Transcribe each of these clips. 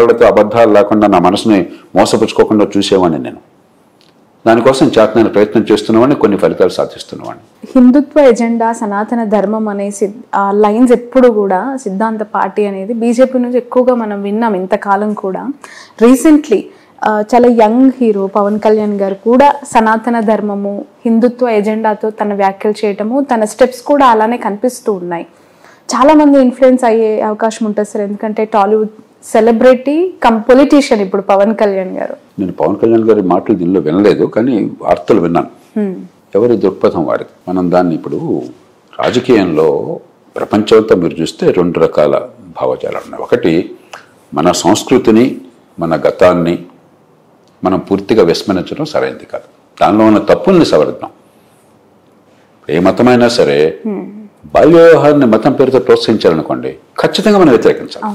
ఎవరితో అబద్ధాలు లేకుండా నా మనసుని మోసపుచ్చుకోకుండా చూసేవాని నేను దాని కోసం చేతనైన ప్రయత్నం చేస్తున్నామని కొన్ని ఫలితాలు సాధిస్తున్నామని హిందుత్వ ఎజెండా సనాతన ధర్మం అనే లైన్స్ ఎప్పుడూ కూడా సిద్ధాంత పార్టీ అనేది బీజేపీ నుంచి ఎక్కువగా మనం విన్నాం ఇంత కాలం కూడా రీసెంట్లీ చాలా యంగ్ హీరో పవన్ కళ్యాణ్ గారు కూడా సనాతన ధర్మము హిందుత్వ ఎజెండాతో తన వ్యాఖ్యలు చేయటము తన స్టెప్స్ కూడా అలానే కనిపిస్తూ ఉన్నాయి చాలా మంది ఇన్ఫ్లుయెన్స్ అయ్యే అవకాశం ఉంటుంది సార్ ఎందుకంటే టాలీవుడ్ సెలబ్రిటీ కమ్ పొలిటీషియన్ ఇప్పుడు పవన్ కళ్యాణ్ గారు నేను పవన్ కళ్యాణ్ గారి మాటలు దీనిలో వినలేదు కానీ వార్తలు విన్నాను ఎవరి దృక్పథం వారిది మనం దాన్ని ఇప్పుడు రాజకీయంలో ప్రపంచంతో మీరు చూస్తే రెండు రకాల భావజాలాలు ఉన్నాయి ఒకటి మన సంస్కృతిని మన గతాన్ని మనం పూర్తిగా విస్మరించడం సరైనది కాదు దానిలో ఉన్న తప్పుల్ని సవరిద్దాం ఏ మతమైనా సరే బాల్య వ్యవహారాన్ని మతం పేరుతో ప్రోత్సహించాలనుకోండి ఖచ్చితంగా మనం వ్యతిరేకించాలి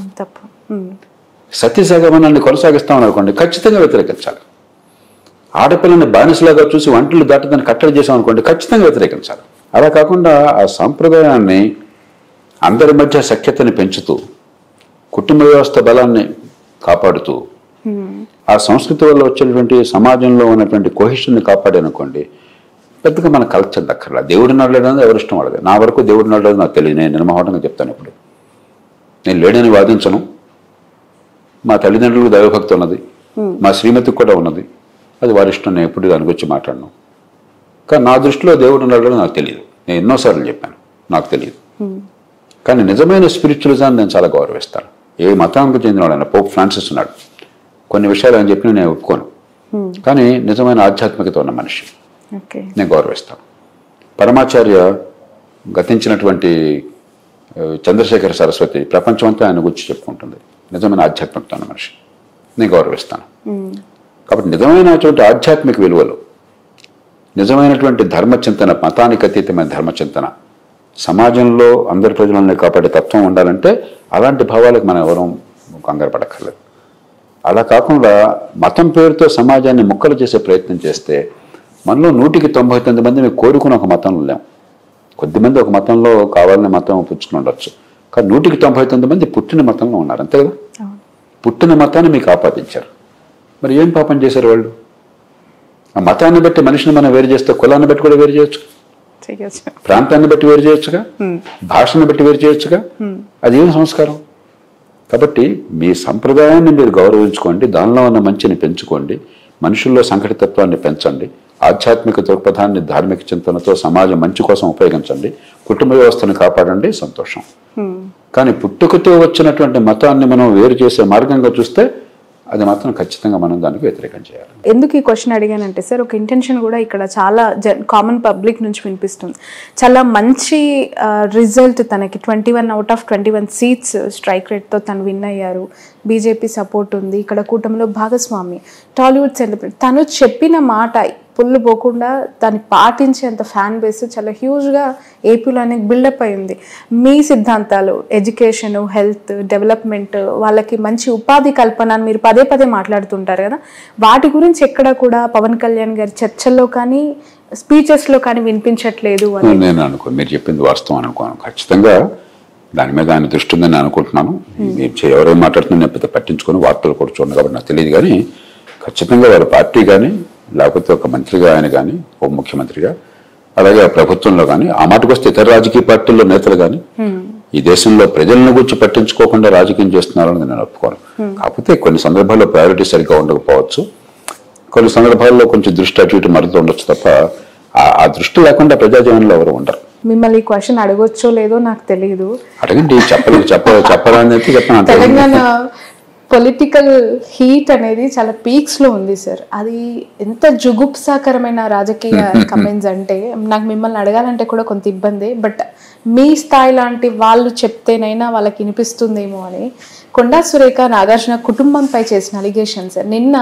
సత్య సగమనాన్ని కొనసాగిస్తామని అనుకోండి ఖచ్చితంగా వ్యతిరేకించాలి ఆడపిల్లని బానిసలాగా చూసి వంటలు దాటదని కట్టడి చేసామనుకోండి ఖచ్చితంగా వ్యతిరేకించాలి అలా కాకుండా ఆ సాంప్రదాయాన్ని అందరి మధ్య సఖ్యతని పెంచుతూ కుటుంబ వ్యవస్థ బలాన్ని కాపాడుతూ ఆ సంస్కృతి వల్ల వచ్చేటువంటి సమాజంలో ఉన్నటువంటి కోహిషన్ని కాపాడనుకోండి పెద్దగా మన కల్చర్ దక్కర్లా దేవుడి నడలేదని ఎవరి ఇష్టం వాళ్ళది నా వరకు దేవుడి నడలేదు నాకు తెలియదు నేను నిర్మహటంగా చెప్తాను ఇప్పుడు నేను లేడని వాదించను మా తల్లిదండ్రులకు దైవభక్తి ఉన్నది మా శ్రీమతికి కూడా ఉన్నది అది వారి ఇష్టం నేను ఎప్పుడు దాని గురించి మాట్లాడను కానీ నా దృష్టిలో దేవుడు ఉండడం నాకు తెలియదు నేను ఎన్నోసార్లు చెప్పాను నాకు తెలియదు కానీ నిజమైన స్పిరిచువలిజాన్ని నేను చాలా గౌరవిస్తాను ఏ మతానికి చెందినవాడు ఆయన పోప్ ఫ్రాన్సిస్ ఉన్నాడు కొన్ని విషయాలు ఆయన చెప్పిన నేను ఒప్పుకోను కానీ నిజమైన ఆధ్యాత్మికత ఉన్న మనిషి నేను గౌరవిస్తాను పరమాచార్య గతించినటువంటి చంద్రశేఖర సరస్వతి ప్రపంచం అంతా ఆయన గురించి చెప్పుకుంటుంది నిజమైన ఆధ్యాత్మికత మనిషి నేను గౌరవిస్తాను కాబట్టి నిజమైనటువంటి ఆధ్యాత్మిక విలువలు నిజమైనటువంటి ధర్మచింతన మతానికి అతీతమైన ధర్మచింతన సమాజంలో అందరి ప్రజలను కాపాడే తత్వం ఉండాలంటే అలాంటి భావాలకు మనం ఎవరూ కంగారు పడక్కర్లేదు అలా కాకుండా మతం పేరుతో సమాజాన్ని ముక్కలు చేసే ప్రయత్నం చేస్తే మనలో 100కి 99 మంది మేము కోరుకుని ఒక మతంలో లేము కొద్దిమంది ఒక మతంలో కావాలనే మతం పుచ్చుకుని ఉండొచ్చు కానీ 100కి 99 మంది పుట్టిన మతంలో ఉన్నారు అంతే కదా పుట్టిన మతాన్ని మీకు ఆపాదించారు మరి ఏం పాపం చేశారు వాళ్ళు ఆ మతాన్ని బట్టి మనిషిని మనం వేరు చేస్తే కులాన్ని బట్టి కూడా వేరు చేయొచ్చు ప్రాంతాన్ని బట్టి వేరు చేయొచ్చుగా భాషను బట్టి వేరు చేయొచ్చుగా అదేం సంస్కారం కాబట్టి మీ సంప్రదాయాన్ని మీరు గౌరవించుకోండి దానిలో ఉన్న మంచిని పెంచుకోండి మనుషుల్లో సంఘటితత్వాన్ని పెంచండి ఆధ్యాత్మిక దృక్పథాన్ని ధార్మిక చింతనతో సమాజం మంచి కోసం ఉపయోగించండి కుటుంబ వ్యవస్థను కాపాడండి సంతోషం కానీ పుట్టుకతో వచ్చినటువంటి మతాన్ని మనం వేరు చేసే మార్గంగా చూస్తే అది మాత్రం ఖచ్చితంగా మనం దానికి వ్యతిరేకం చేయాలి ఎందుకు ఈ క్వశ్చన్ అడిగానంటే సార్ ఒక ఇంటెన్షన్ కూడా ఇక్కడ చాలా కామన్ పబ్లిక్ నుంచి వినిపిస్తుంది చాలా మంచి రిజల్ట్ తనకి 21 out of 21 సీట్స్ స్ట్రైక్ రేట్తో తను విన్ అయ్యారు బీజేపీ సపోర్ట్ ఉంది ఇక్కడ కూటమిలో భాగస్వామి టాలీవుడ్ సెలబ్రిటీ తను చెప్పిన మాట పుల్లు పోకుండా దాన్ని పాటించేంత ఫ్యాన్ బేస్ చాలా హ్యూజ్గా ఏపీలో అనేది బిల్డప్ అయింది మీ సిద్ధాంతాలు ఎడ్యుకేషను హెల్త్ డెవలప్మెంట్ వాళ్ళకి మంచి ఉపాధి కల్పన అని మీరు పదే పదే మాట్లాడుతుంటారు కదా వాటి గురించి ఎక్కడ కూడా పవన్ కళ్యాణ్ గారి చర్చల్లో కానీ స్పీచెస్లో కానీ వినిపించట్లేదు అని నేను అనుకో మీరు చెప్పింది వాస్తవం అనుకోను ఖచ్చితంగా దాని మీద ఆయన దృష్టి ఉందని నేను అనుకుంటున్నాను ఎవరేం మాట్లాడుతున్నా పెద్ద పట్టించుకొని వార్తలు కూడా చూడండి కాబట్టి నాకు తెలియదు కానీ ఖచ్చితంగా వాళ్ళ పార్టీ కానీ లేకపోతే ఒక మంత్రిగా ఆయన కానీ హోం ముఖ్యమంత్రిగా అలాగే ప్రభుత్వంలో కానీ ఆ మాటకు వస్తే ఇతర రాజకీయ పార్టీల్లో నేతలు కానీ ఈ దేశంలో ప్రజలను గురించి పట్టించుకోకుండా రాజకీయం చేస్తున్నారని నేను ఒప్పుకోను కాకపోతే కొన్ని సందర్భాల్లో ప్రయారిటీ సరిగ్గా ఉండకపోవచ్చు కొన్ని సందర్భాల్లో కొంచెం దృష్టి అటు ఇటు మరుతూ ఉండొచ్చు తప్ప ఆ దృష్టి లేకుండా ప్రజాజీవనంలో ఎవరు ఉండరు మిమ్మల్ని క్వశ్చన్ అడగొచ్చో లేదో నాకు తెలియదు అడగండి చెప్పరాని తెలంగాణ పొలిటికల్ హీట్ అనేది చాలా పీక్స్లో ఉంది సార్ అది ఎంత జుగుప్సాకరమైన రాజకీయ కమెంట్స్ అంటే నాకు మిమ్మల్ని అడగాలంటే కూడా కొంత ఇబ్బంది బట్ మీ స్థాయి లాంటి వాళ్ళు చెప్తేనైనా వాళ్ళకి వినిపిస్తుందేమో అని కొండా సురేఖ నాగార్జున కుటుంబంపై చేసిన అలిగేషన్స్ నిన్న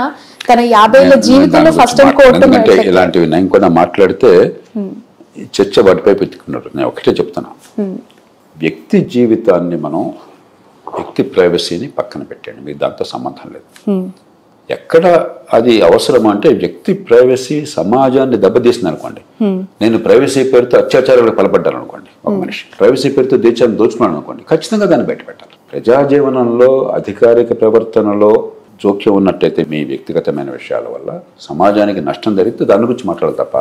తన 50 ఏళ్ల జీవితంలో ఫస్ట్ టైం కోర్టు ఇలాంటివి నేను కూడా మాట్లాడితే చర్చ వాటిపై పెట్టుకున్నారు నేను ఒకటే చెప్తాను వ్యక్తి జీవితాన్ని మనం వ్యక్తి ప్రైవసీని పక్కన పెట్టండి మీకు దాంతో సంబంధం లేదు ఎక్కడ అది అవసరమా అంటే వ్యక్తి ప్రైవసీ సమాజాన్ని దెబ్బతీసింది అనుకోండి నేను ప్రైవసీ పేరుతో అత్యాచారాలకు పాల్పడ్డాను అనుకోండి ఒక మనిషి ప్రైవసీ పేరుతో దేశాన్ని దోచుకున్నాను అనుకోండి ఖచ్చితంగా దాన్ని బయట పెట్టాలి ప్రజాజీవనంలో అధికారిక ప్రవర్తనలో జోక్యం ఉన్నట్టయితే మీ వ్యక్తిగతమైన విషయాల వల్ల సమాజానికి నష్టం జరిగితే దాని గురించి మాట్లాడాలి తప్ప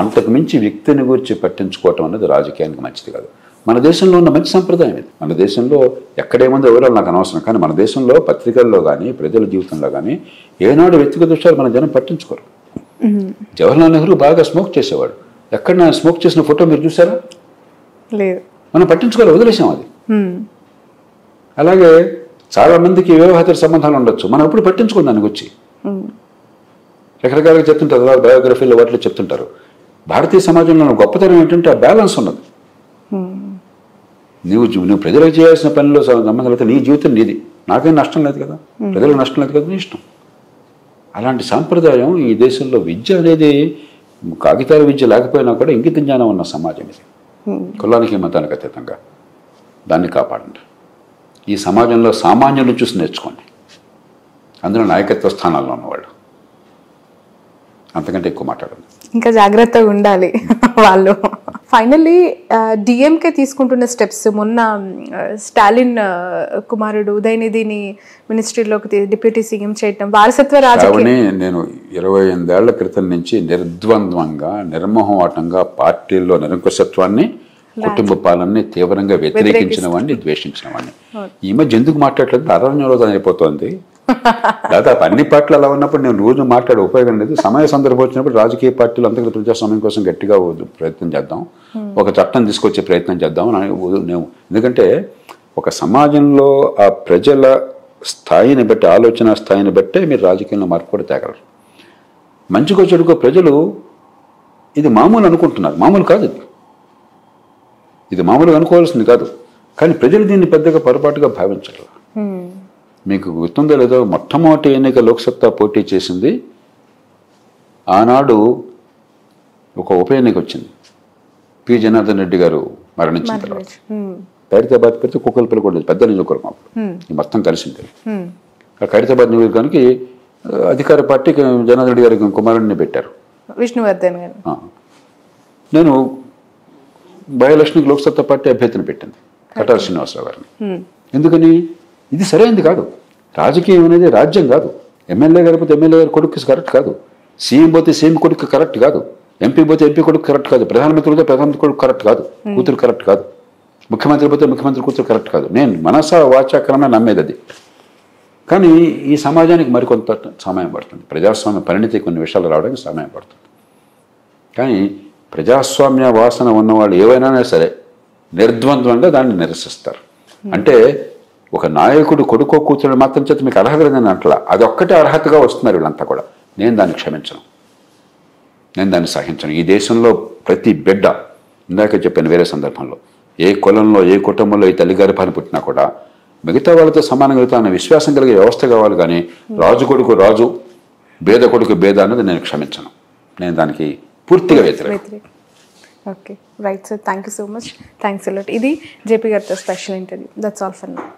అంతకు మించి వ్యక్తిని గురించి పట్టించుకోవటం అనేది రాజకీయానికి మంచిది కాదు. మన దేశంలో ఉన్న మంచి సంప్రదాయం ఇది. మన దేశంలో ఎక్కడేముందో ఎవరో నాకు అనవసరం, కానీ మన దేశంలో పత్రికల్లో కానీ ప్రజల జీవితంలో కానీ ఏనాడు వ్యక్తిగత విషయాలు మన జనం పట్టించుకోరు. జవహర్లాల్ నెహ్రూ బాగా స్మోక్ చేసేవాడు. ఎక్కడ స్మోక్ చేసిన ఫోటో మీరు చూసారా? లేదు. మనం పట్టించుకోవాలి, వదిలేసాం అది. అలాగే చాలామందికి వివాహేతర సంబంధాలు ఉండొచ్చు, మనం ఎప్పుడు పట్టించుకోండి దానికి వచ్చి రకరకాలుగా చెప్తుంటారు. బయోగ్రఫీలో వాటిలో చెప్తుంటారు. భారతీయ సమాజంలో గొప్పతనం ఏంటంటే ఆ బ్యాలెన్స్ ఉన్నది. నువ్వు ప్రజలకు చేయాల్సిన పనిలో సంబంధం అయితే నీ జీవితం నీది, నాకేం నష్టం లేదు కదా, ప్రజలకు నష్టం లేదు కదా, నీ ఇష్టం. అలాంటి సాంప్రదాయం ఈ దేశంలో విద్య అనేది కాగితాల విద్య లేకపోయినా కూడా ఇంగిత జ్ఞానం ఉన్న సమాజం ఇది. కులానికి మతానికి అతీతంగా దాన్ని కాపాడండి. ఈ సమాజంలో సామాన్యులు చూసి నేర్చుకోండి, అందులో నాయకత్వ స్థానాల్లో ఉన్నవాళ్ళు. అంతకంటే ఎక్కువ మాట్లాడండి, ఇంకా జాగ్రత్తగా ఉండాలి వాళ్ళు. ఫైనల్లీ డిఎంకే తీసుకుంటున్న స్టెప్స్, మొన్న స్టాలిన్ కుమారుడు ఉదయనిధిని మినిస్ట్రీలోకి డిప్యూటీ సీఎం చేయటం, వారసత్వ రాజకీయం. నేను 28 ఏళ్ల క్రితం నుంచి నిర్ద్వంద్వంగా నిర్మోహమాటంగా పార్టీల్లో నిరంకుశత్వాన్ని, కుటుంబ పాలనని తీవ్రంగా వ్యతిరేకించిన వాడిని, ద్వేషించిన వాడిని. ఈ మధ్య ఎందుకు మాట్లాడలేదు, అరణ్యం రోజు అయిపోతుంది. దాదాపు అన్ని పార్టీలు అలా ఉన్నప్పుడు నేను రోజు మాట్లాడే ఉపయోగం లేదు. సమయ సందర్భం వచ్చినప్పుడు రాజకీయ పార్టీలు అంతర్గత ప్రజాస్వామ్యం కోసం గట్టిగా ప్రయత్నం చేద్దాం, ఒక చట్టం తీసుకొచ్చే ప్రయత్నం చేద్దాం. ఎందుకంటే ఒక సమాజంలో ఆ ప్రజల స్థాయిని బట్టి, ఆలోచన స్థాయిని బట్టే మీరు రాజకీయంలో మార్పు కూడా తేగలరు. మంచికో చెడుకో ప్రజలు ఇది మామూలు అనుకుంటున్నారు, మామూలు కాదు ఇది, ఇది మామూలుగా అనుకోవాల్సింది కాదు. కానీ ప్రజలు దీన్ని పెద్దగా పొరపాటుగా భావించగలరు. మీకు గుర్తుందో లేదో, మొట్టమొదటి ఎన్నిక లోక్సత్తా పోటీ చేసింది, ఆనాడు ఒక ఉప ఎన్నిక వచ్చింది, పి జనార్దన్ రెడ్డి గారు మరణించిన తర్వాత. ఖైరతాబాద్ పెడితే కుక్కలపల్లి కూడా పెద్ద నియోజకవర్గం అప్పుడు మొత్తం కలిసింది. ఆ ఖైరతాబాద్ నియోజకవర్గానికి అధికార పార్టీ జనార్దన్ రెడ్డి గారికి కుమారుడిని పెట్టారు, విష్ణువర్ధన్ గారు. నేను బయలక్ష్మికి లోక్సత్తా పార్టీ అభ్యర్థిని పెట్టింది, కటారు శ్రీనివాసరావు గారిని. ఎందుకని? ఇది సరైనది కాదు. రాజకీయం అనేది రాజ్యం కాదు. ఎమ్మెల్యే గారిపోతే ఎమ్మెల్యే గారి కొడుకు కరెక్ట్ కాదు, సీఎం పోతే సీఎం కొడుకు కరెక్ట్ కాదు, ఎంపీ పోతే ఎంపీ కొడుకు కరెక్ట్ కాదు, ప్రధానమంత్రి పోతే ప్రధానమంత్రి కొడుకు కరెక్ట్ కాదు, కూతురు కరెక్ట్ కాదు, ముఖ్యమంత్రి పోతే ముఖ్యమంత్రి కూతురు కరెక్ట్ కాదు. నేను మనసా వాచాక్రమే నమ్మేది అది. కానీ ఈ సమాజానికి మరికొంత సమయం పడుతుంది, ప్రజాస్వామ్య పరిణితి కొన్ని విషయాలు రావడానికి సమయం పడుతుంది. కానీ ప్రజాస్వామ్య వాసన ఉన్నవాళ్ళు ఏవైనా సరే నిర్ద్వంద్వంగా దాన్ని నిరసిస్తారు. అంటే ఒక నాయకుడు కొడుకో కూతురు మాత్రం చేత మీకు అర్హత లేదని అంటలా, అదొక్కటే అర్హతగా వస్తున్నారు వీళ్ళంతా కూడా. నేను దాన్ని క్షమించను, నేను దాన్ని సహించను. ఈ దేశంలో ప్రతి బిడ్డ, ఇందాక చెప్పాను వేరే సందర్భంలో, ఏ కులంలో ఏ కుటుంబంలో ఈ తల్లి గర్భాన్ని పుట్టినా కూడా మిగతా వాళ్ళతో సమానంగా వెళ్తానన్న విశ్వాసం కలిగే వ్యవస్థ కావాలి. కానీ రాజు కొడుకు రాజు, భేద కొడుకు భేద అన్నది నేను క్షమించను. నేను దానికి పూర్తిగా వ్యతిరేకం. Okay, right sir, thank you so much. Thanks a lot. ఇది జేపీ గారితో special interview. That's all for now.